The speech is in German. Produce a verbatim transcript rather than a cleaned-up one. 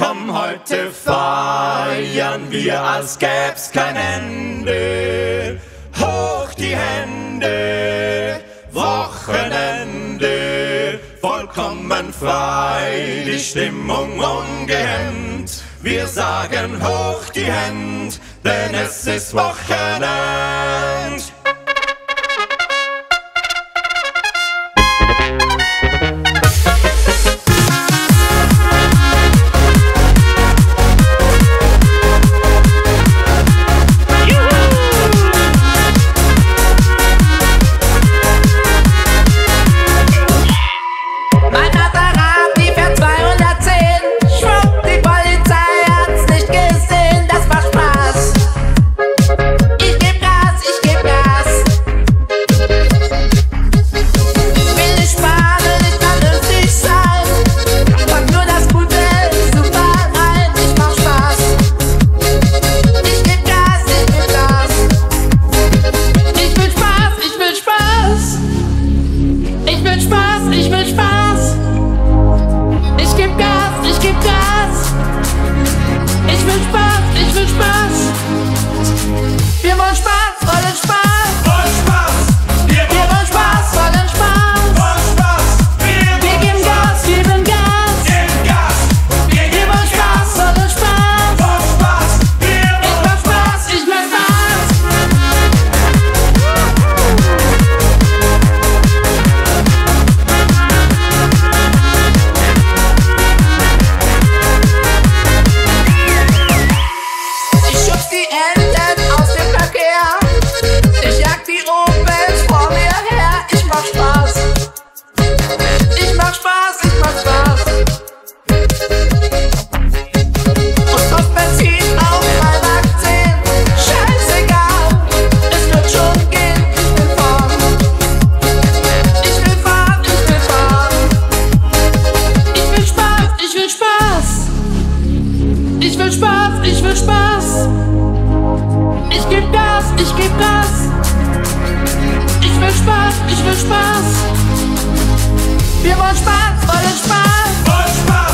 Komm, heute feiern wir, als gäb's kein Ende. Hoch die Hände, Wochenende, vollkommen frei, die Stimmung ungehemmt. Wir sagen hoch die Händ, denn es ist Wochenend. Ich will Spaß, wir wollen Spaß, wollen Spaß, wollen Spaß.